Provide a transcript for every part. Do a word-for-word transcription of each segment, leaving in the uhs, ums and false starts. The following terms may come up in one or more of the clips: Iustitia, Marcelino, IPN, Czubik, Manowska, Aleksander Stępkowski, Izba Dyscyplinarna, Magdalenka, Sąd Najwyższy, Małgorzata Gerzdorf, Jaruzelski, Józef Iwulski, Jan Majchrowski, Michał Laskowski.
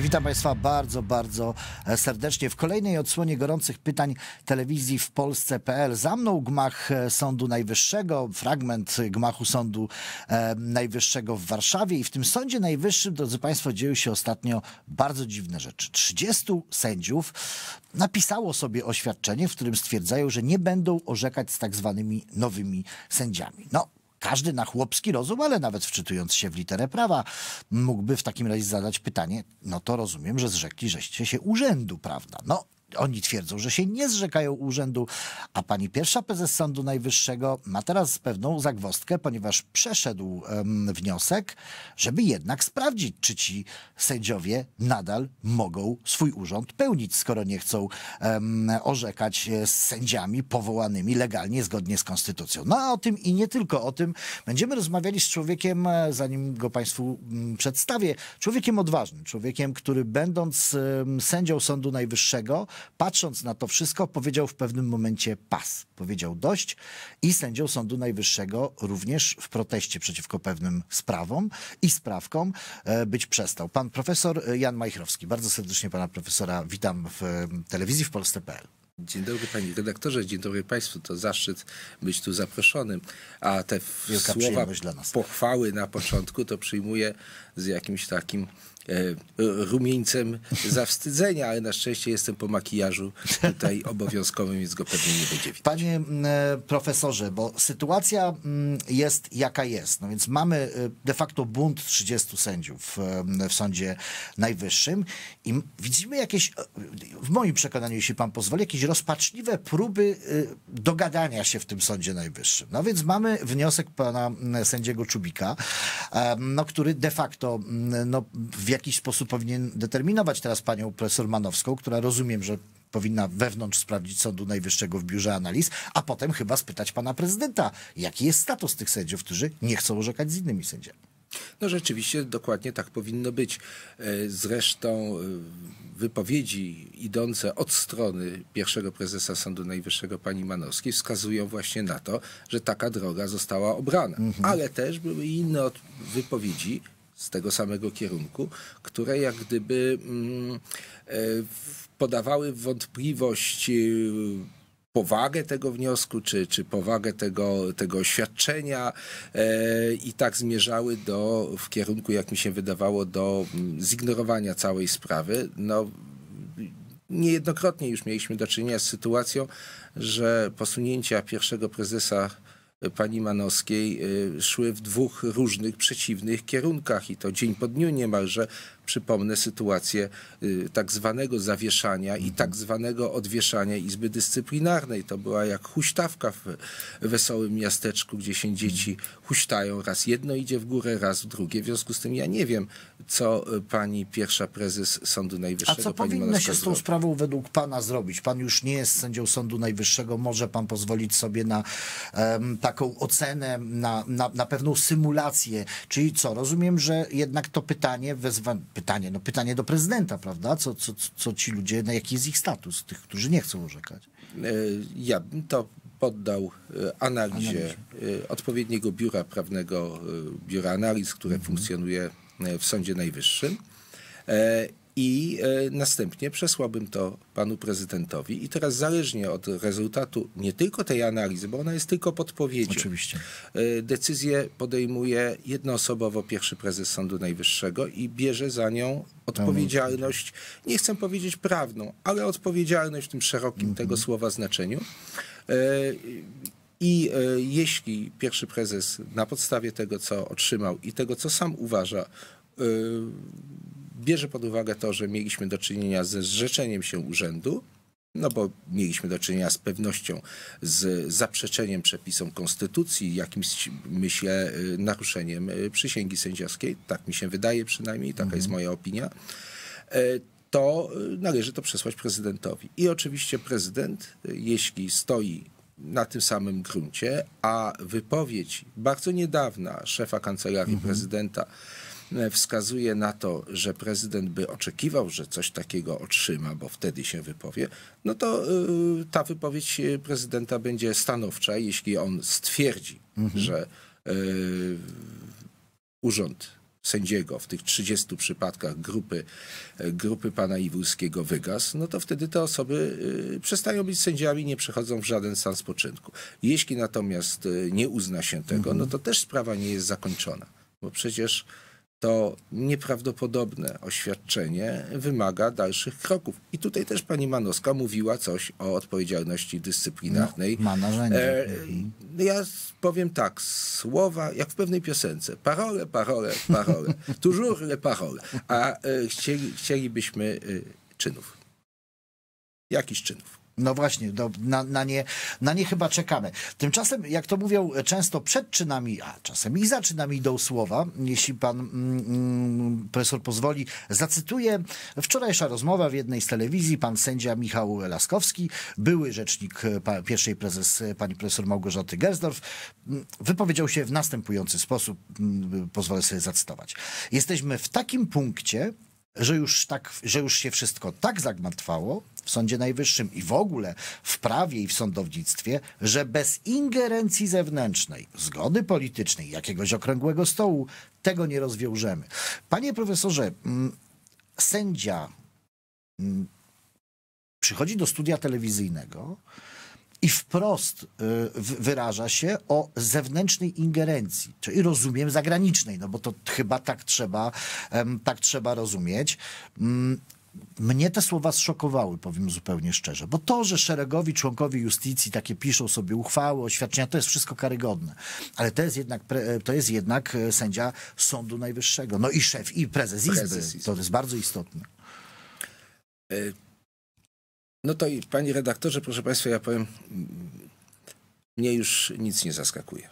Witam Państwa bardzo, bardzo serdecznie w kolejnej odsłonie gorących pytań telewizji w Polsce kropka p l. Za mną gmach Sądu Najwyższego, fragment gmachu Sądu Najwyższego w Warszawie i w tym Sądzie Najwyższym, drodzy Państwo, dzieją się ostatnio bardzo dziwne rzeczy. trzydziestu sędziów napisało sobie oświadczenie, w którym stwierdzają, że nie będą orzekać z tak zwanymi nowymi sędziami. No. Każdy na chłopski rozum, ale nawet wczytując się w literę prawa, mógłby w takim razie zadać pytanie, no to rozumiem, że zrzekli żeście się urzędu, prawda? No, oni twierdzą, że się nie zrzekają urzędu, a pani pierwsza prezes Sądu Najwyższego ma teraz pewną zagwozdkę, ponieważ przeszedł um, wniosek, żeby jednak sprawdzić, czy ci sędziowie nadal mogą swój urząd pełnić, skoro nie chcą um, orzekać z sędziami powołanymi legalnie, zgodnie z konstytucją. No a o tym i nie tylko o tym będziemy rozmawiali z człowiekiem, zanim go Państwu przedstawię, człowiekiem odważnym, człowiekiem, który będąc um, sędzią Sądu Najwyższego, patrząc na to wszystko, powiedział w pewnym momencie pas. Powiedział dość i sędzią Sądu Najwyższego również w proteście przeciwko pewnym sprawom i sprawkom być przestał. Pan profesor Jan Majchrowski. Bardzo serdecznie pana profesora witam w telewizji w Polsce kropka p l. Dzień dobry panie redaktorze, dzień dobry państwu, to zaszczyt być tu zaproszonym, a te wielka słowa dla nas. Pochwały na początku to przyjmuję z jakimś takim rumieńcem zawstydzenia, ale na szczęście jestem po makijażu tutaj obowiązkowym, więc go pewnie nie będzie widać. Panie profesorze, bo sytuacja jest jaka jest, no więc mamy de facto bunt trzydziestu sędziów w Sądzie Najwyższym i widzimy jakieś, w moim przekonaniu, jeśli pan pozwoli, jakieś rozpaczliwe próby dogadania się w tym Sądzie Najwyższym. No więc mamy wniosek pana sędziego Czubika, no, który de facto no, w jakiś sposób powinien determinować teraz panią profesor Manowską, która rozumiem, że powinna wewnątrz sprawdzić Sądu Najwyższego w biurze analiz, a potem chyba spytać pana prezydenta, jaki jest status tych sędziów, którzy nie chcą orzekać z innymi sędziami. No rzeczywiście dokładnie tak powinno być. Zresztą wypowiedzi idące od strony pierwszego prezesa Sądu Najwyższego pani Manowskiej wskazują właśnie na to, że taka droga została obrana. Mhm. Ale też były inne wypowiedzi z tego samego kierunku, które jak gdyby podawały wątpliwość powagę tego wniosku, czy, czy powagę tego, tego oświadczenia e, i tak zmierzały do, w kierunku, jak mi się wydawało, do zignorowania całej sprawy. No, niejednokrotnie już mieliśmy do czynienia z sytuacją, że posunięcia pierwszego prezesa pani Manowskiej szły w dwóch różnych, przeciwnych kierunkach i to dzień po dniu niemalże. Przypomnę sytuację tak zwanego zawieszania i tak zwanego odwieszania Izby Dyscyplinarnej. To była jak huśtawka w wesołym miasteczku, gdzie się dzieci huśtają. Raz jedno idzie w górę, raz w drugie. W związku z tym ja nie wiem, co pani pierwsza prezes Sądu Najwyższego... A co powinno się z tą sprawą według pana zrobić? Pan już nie jest sędzią Sądu Najwyższego. Może pan pozwolić sobie na um, taką ocenę, na, na, na pewną symulację. Czyli co? Rozumiem, że jednak to pytanie wezwa... Pytanie, no pytanie do prezydenta, prawda? Co, co, co ci ludzie, na jaki jest ich status, tych, którzy nie chcą orzekać? Ja bym to poddał analizie Analizy. odpowiedniego biura prawnego, biura analiz, które mhm. funkcjonuje w Sądzie Najwyższym. I następnie przesłałbym to panu prezydentowi i teraz zależnie od rezultatu nie tylko tej analizy, bo ona jest tylko podpowiedzią. Oczywiście. Decyzję podejmuje jednoosobowo pierwszy prezes Sądu Najwyższego i bierze za nią odpowiedzialność, nie chcę powiedzieć prawną, ale odpowiedzialność w tym szerokim mhm. tego słowa znaczeniu. I jeśli pierwszy prezes na podstawie tego, co otrzymał i tego, co sam uważa, bierze pod uwagę to, że mieliśmy do czynienia ze zrzeczeniem się urzędu, no bo mieliśmy do czynienia z pewnością z zaprzeczeniem przepisom konstytucji, jakimś, myślę, naruszeniem przysięgi sędziowskiej, tak mi się wydaje przynajmniej, taka mm-hmm. jest moja opinia, to należy to przesłać prezydentowi. I oczywiście prezydent, jeśli stoi na tym samym gruncie, a wypowiedź bardzo niedawna szefa Kancelarii mm-hmm. prezydenta wskazuje na to, że prezydent by oczekiwał, że coś takiego otrzyma, bo wtedy się wypowie, no to yy, ta wypowiedź prezydenta będzie stanowcza, jeśli on stwierdzi, mhm. że yy, urząd sędziego w tych trzydziestu przypadkach grupy, grupy pana Iwulskiego wygasł, no to wtedy te osoby przestają być sędziami, nie przechodzą w żaden stan spoczynku. Jeśli natomiast nie uzna się tego, no to też sprawa nie jest zakończona, bo przecież to nieprawdopodobne oświadczenie wymaga dalszych kroków. I tutaj też pani Manowska mówiła coś o odpowiedzialności dyscyplinarnej. No, ma narzędzie. E, ja powiem tak, słowa jak w pewnej piosence. Parole, parole, parole. Toujours le parole. A e, chcieli, chcielibyśmy e, czynów. Jakichś czynów. No właśnie, do, na, na, nie, na nie chyba czekamy. Tymczasem, jak to mówią często przed czynami, a czasem i za czynami idą słowa, jeśli pan mm, profesor pozwoli, zacytuję wczorajsza rozmowa w jednej z telewizji, pan sędzia Michał Laskowski, były rzecznik pa, pierwszej prezes pani profesor Małgorzaty Gerzdorf, wypowiedział się w następujący sposób, pozwolę sobie zacytować. Jesteśmy w takim punkcie, że już, tak, że już się wszystko tak zagmatwało w Sądzie Najwyższym i w ogóle w prawie i w sądownictwie, że bez ingerencji zewnętrznej, zgody politycznej, jakiegoś okrągłego stołu, tego nie rozwiążemy. Panie profesorze, sędzia przychodzi do studia telewizyjnego i wprost wyraża się o zewnętrznej ingerencji, czyli rozumiem zagranicznej, no bo to chyba tak trzeba, tak trzeba rozumieć. Mnie te słowa zszokowały, powiem zupełnie szczerze, bo to, że szeregowi członkowie Iustitii takie piszą sobie uchwały, oświadczenia, to jest wszystko karygodne, ale to jest jednak, to jest jednak sędzia Sądu Najwyższego, no i szef, i prezes Izby, prezes Izby. To jest bardzo istotne. Y No to i panie redaktorze, proszę państwa, ja powiem, mnie już nic nie zaskakuje.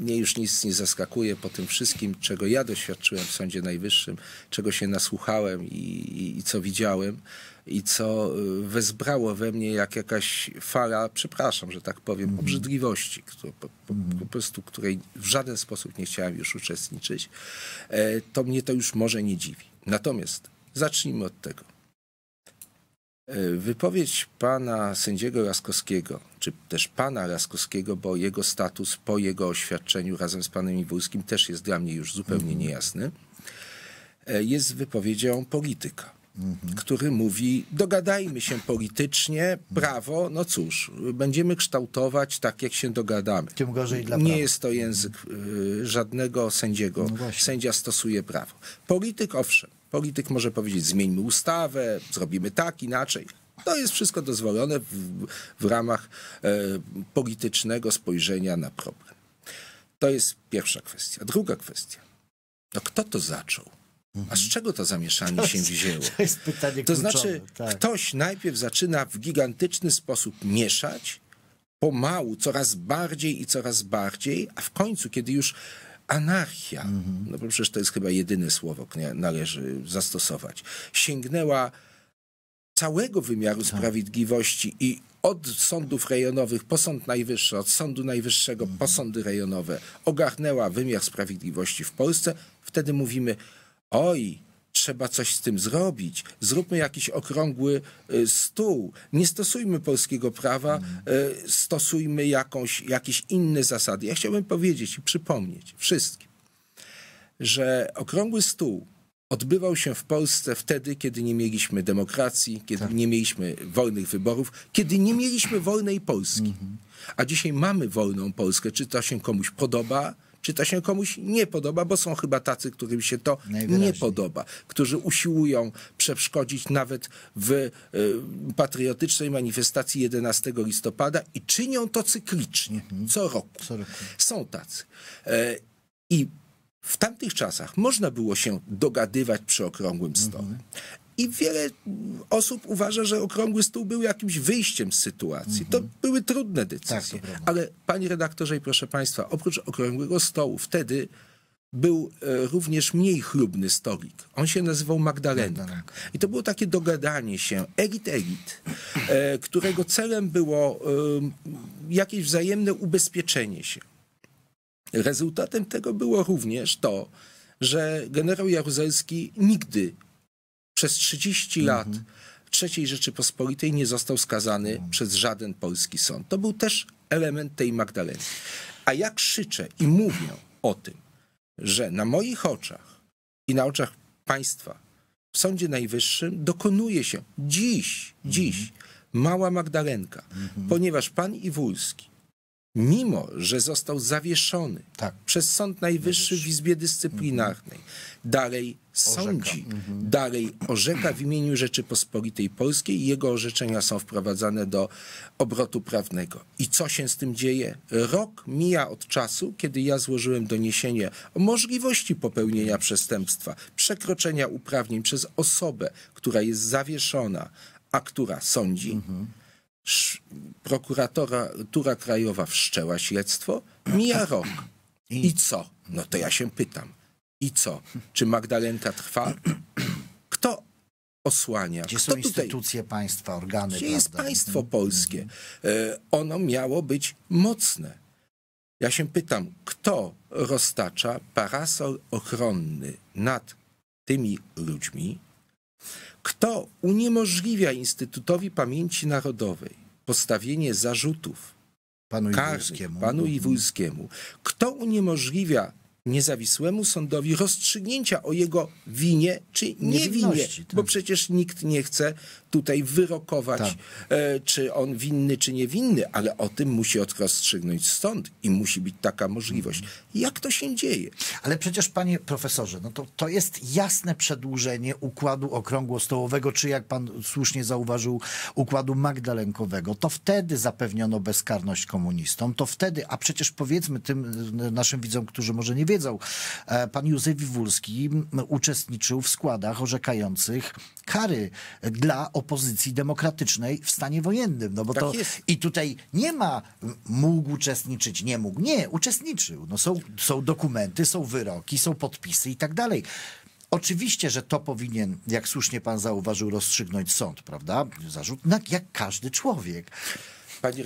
Mnie już nic nie zaskakuje po tym wszystkim, czego ja doświadczyłem w Sądzie Najwyższym, czego się nasłuchałem i, i, i co widziałem i co wezbrało we mnie jak jakaś fala, przepraszam, że tak powiem, obrzydliwości, które, po, po, po prostu której w żaden sposób nie chciałem już uczestniczyć, to mnie to już może nie dziwi. Natomiast zacznijmy od tego. Wypowiedź pana sędziego Laskowskiego, czy też pana Laskowskiego, bo jego status po jego oświadczeniu razem z panem Iwulskim też jest dla mnie już zupełnie niejasny, jest wypowiedzią polityka, mm-hmm. który mówi, dogadajmy się politycznie, prawo, no cóż, będziemy kształtować tak, jak się dogadamy. Tym gorzej dla prawa. Nie jest to język mm-hmm. żadnego sędziego, no właśnie. Sędzia stosuje prawo. Polityk, owszem. Polityk może powiedzieć, zmieńmy ustawę, zrobimy tak, inaczej. To jest wszystko dozwolone w, w ramach e, politycznego spojrzenia na problem. To jest pierwsza kwestia. Druga kwestia. No kto to zaczął? A z czego to zamieszanie to jest, się wzięło? To jest pytanie to kluczowe, znaczy, tak. Ktoś najpierw zaczyna w gigantyczny sposób mieszać, pomału, coraz bardziej i coraz bardziej, a w końcu, kiedy już... Anarchia, no bo przecież to jest chyba jedyne słowo, które należy zastosować, sięgnęła całego wymiaru sprawiedliwości i od sądów rejonowych po Sąd Najwyższy, od Sądu Najwyższego po sądy rejonowe, ogarnęła wymiar sprawiedliwości w Polsce, wtedy mówimy, oj, trzeba coś z tym zrobić, zróbmy jakiś okrągły stół, nie stosujmy polskiego prawa, stosujmy jakąś, jakieś inne zasady. Ja chciałbym powiedzieć i przypomnieć wszystkim, że okrągły stół odbywał się w Polsce wtedy, kiedy nie mieliśmy demokracji, kiedy tak. nie mieliśmy wolnych wyborów, kiedy nie mieliśmy wolnej Polski. Mhm. A dzisiaj mamy wolną Polskę, czy to się komuś podoba, czy to się komuś nie podoba, bo są chyba tacy, którym się to nie podoba, którzy usiłują przeszkodzić nawet w y, patriotycznej manifestacji jedenastego listopada i czynią to cyklicznie, mhm. co roku. Co roku. Są tacy. Y, I w tamtych czasach można było się dogadywać przy okrągłym stole. Mhm. I wiele osób uważa, że okrągły stół był jakimś wyjściem z sytuacji. Mm-hmm. To były trudne decyzje. Tak, ale panie redaktorze i proszę państwa, oprócz okrągłego stołu wtedy był e, również mniej chlubny stolik. On się nazywał Magdalenek. Magdalenek. I to było takie dogadanie się, elit, elit, e, którego celem było e, jakieś wzajemne ubezpieczenie się. Rezultatem tego było również to, że generał Jaruzelski nigdy przez trzydzieści mhm. lat trzeciej Rzeczypospolitej nie został skazany mhm. przez żaden polski sąd. To był też element tej Magdaleny. A ja krzyczę i mówię o tym, że na moich oczach i na oczach państwa w Sądzie Najwyższym dokonuje się dziś, mhm. dziś mała Magdalenka, mhm. ponieważ pan Iwulski, mimo że został zawieszony tak. przez Sąd Najwyższy w Izbie Dyscyplinarnej, dalej sądzi, mhm. dalej orzeka w imieniu Rzeczypospolitej Polskiej i jego orzeczenia są wprowadzane do obrotu prawnego. I co się z tym dzieje? Rok mija od czasu, kiedy ja złożyłem doniesienie o możliwości popełnienia przestępstwa, przekroczenia uprawnień przez osobę, która jest zawieszona, a która sądzi. Mhm. Prokuratura Krajowa wszczęła śledztwo, mija rok. I co? No to ja się pytam. I co? Czy Magdalenka trwa? Kto osłania? Gdzie Kto są instytucje tutaj? Państwa, organy? Gdzie prawda? Jest państwo polskie? Ono miało być mocne. Ja się pytam, kto roztacza parasol ochronny nad tymi ludźmi? Kto uniemożliwia Instytutowi Pamięci Narodowej postawienie zarzutów panu Iwulskiemu? Panu Iwulskiemu? Kto uniemożliwia niezawisłemu sądowi rozstrzygnięcia o jego winie czy niewinie? Tak. Bo przecież nikt nie chce tutaj wyrokować, tak. e, czy on winny, czy niewinny, ale o tym musi rozstrzygnąć sąd i musi być taka możliwość. Mhm. Jak to się dzieje? Ale przecież, panie profesorze, no to, to jest jasne przedłużenie układu okrągłostołowego, czy jak pan słusznie zauważył, układu magdalenkowego. To wtedy zapewniono bezkarność komunistom, to wtedy, a przecież powiedzmy tym naszym widzom, którzy może nie wiedzą, pan Józef Iwulski uczestniczył w składach orzekających kary dla opozycji demokratycznej w stanie wojennym. No bo tak to jest. I tutaj nie ma mógł uczestniczyć, nie mógł. Nie, uczestniczył. No są, są dokumenty, są wyroki, są podpisy i tak dalej. Oczywiście, że to powinien, jak słusznie pan zauważył, rozstrzygnąć sąd, prawda? Zarzut, jak każdy człowiek.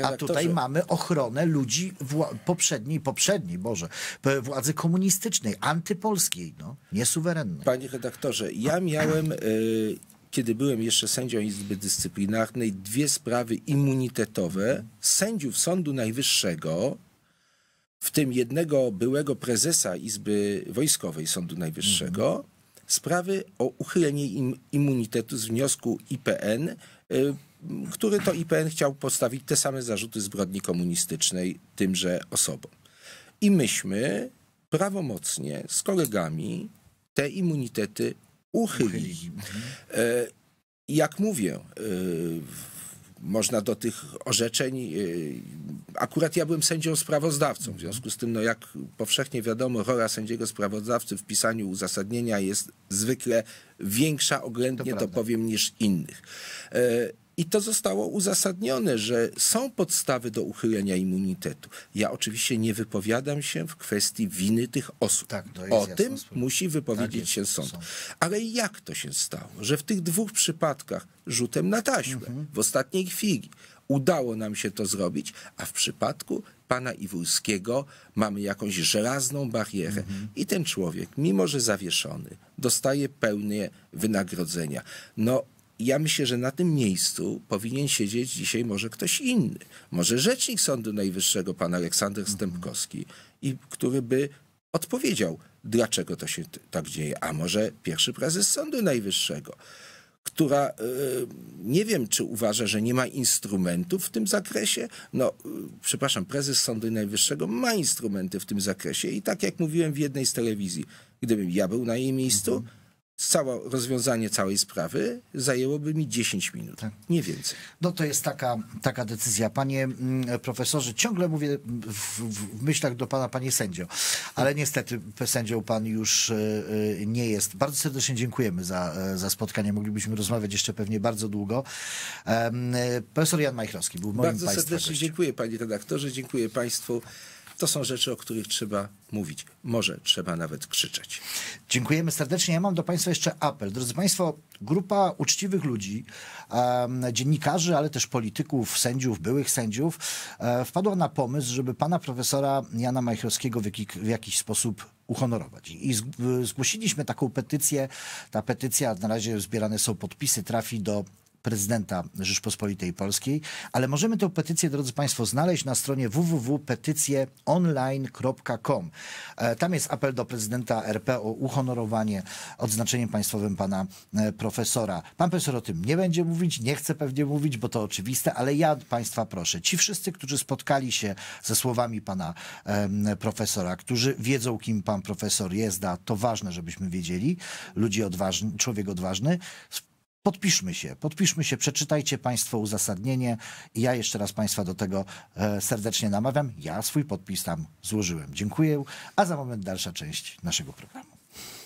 A tutaj mamy ochronę ludzi poprzedniej, poprzedniej, Boże, władzy komunistycznej, antypolskiej, no, niesuwerennej. Panie redaktorze, ja miałem, y, kiedy byłem jeszcze sędzią Izby Dyscyplinarnej, dwie sprawy immunitetowe sędziów Sądu Najwyższego, w tym jednego byłego prezesa Izby Wojskowej Sądu Najwyższego, mhm. sprawy o uchylenie im immunitetu z wniosku I P N, y, który to I P N chciał postawić te same zarzuty zbrodni komunistycznej tymże osobom. I myśmy prawomocnie z kolegami te immunitety uchylili. Jak mówię, można do tych orzeczeń, akurat ja byłem sędzią sprawozdawcą, w związku z tym, no jak powszechnie wiadomo, rola sędziego sprawozdawcy w pisaniu uzasadnienia jest zwykle większa, oględnie to, to powiem, niż innych. I to zostało uzasadnione, że są podstawy do uchylenia immunitetu. Ja oczywiście nie wypowiadam się w kwestii winy tych osób. Tak, o tym musi wypowiedzieć tak, się sąd. sąd. Ale jak to się stało, że w tych dwóch przypadkach rzutem na taśmę, mhm. w ostatniej chwili udało nam się to zrobić, a w przypadku pana Iwulskiego mamy jakąś żelazną barierę. Mhm. I ten człowiek, mimo że zawieszony, dostaje pełne wynagrodzenia. No, ja myślę, że na tym miejscu powinien siedzieć dzisiaj może ktoś inny. Może rzecznik Sądu Najwyższego, pan Aleksander Stępkowski, i który by odpowiedział, dlaczego to się tak dzieje. A może pierwszy prezes Sądu Najwyższego, która yy, nie wiem, czy uważa, że nie ma instrumentów w tym zakresie. No, yy, przepraszam, prezes Sądu Najwyższego ma instrumenty w tym zakresie. I tak jak mówiłem w jednej z telewizji, gdybym ja był na jej miejscu, mhm. Całe rozwiązanie całej sprawy zajęłoby mi dziesięć minut, tak. nie więcej. No to jest taka, taka decyzja. Panie profesorze, ciągle mówię w, w myślach do pana, panie sędzio, ale niestety sędzią pan już nie jest. Bardzo serdecznie dziękujemy za, za spotkanie. Moglibyśmy rozmawiać jeszcze pewnie bardzo długo. Profesor Jan Majchrowski był moim państwa gościem. Bardzo serdecznie dziękuję, panie redaktorze, dziękuję państwu. To są rzeczy, o których trzeba mówić. Może trzeba nawet krzyczeć. Dziękujemy serdecznie. Ja mam do państwa jeszcze apel. Drodzy państwo, grupa uczciwych ludzi, dziennikarzy, ale też polityków, sędziów, byłych sędziów, wpadła na pomysł, żeby pana profesora Jana Majchrowskiego w, jaki, w jakiś sposób uhonorować. I zgłosiliśmy taką petycję. Ta petycja, na razie zbierane są podpisy, trafi do prezydenta Rzeczpospolitej Polskiej, ale możemy tę petycję, drodzy Państwo, znaleźć na stronie w w w kropka petycje online kropka com. Tam jest apel do prezydenta R P o uhonorowanie odznaczeniem państwowym pana profesora. Pan profesor o tym nie będzie mówić, nie chce pewnie mówić, bo to oczywiste, ale ja Państwa proszę, ci wszyscy, którzy spotkali się ze słowami pana profesora, którzy wiedzą, kim pan profesor jest, a to ważne, żebyśmy wiedzieli, ludzi odważni, człowiek odważny, podpiszmy się, podpiszmy się, przeczytajcie Państwo uzasadnienie i ja jeszcze raz Państwa do tego serdecznie namawiam. Ja swój podpis tam złożyłem. Dziękuję, a za moment dalsza część naszego programu.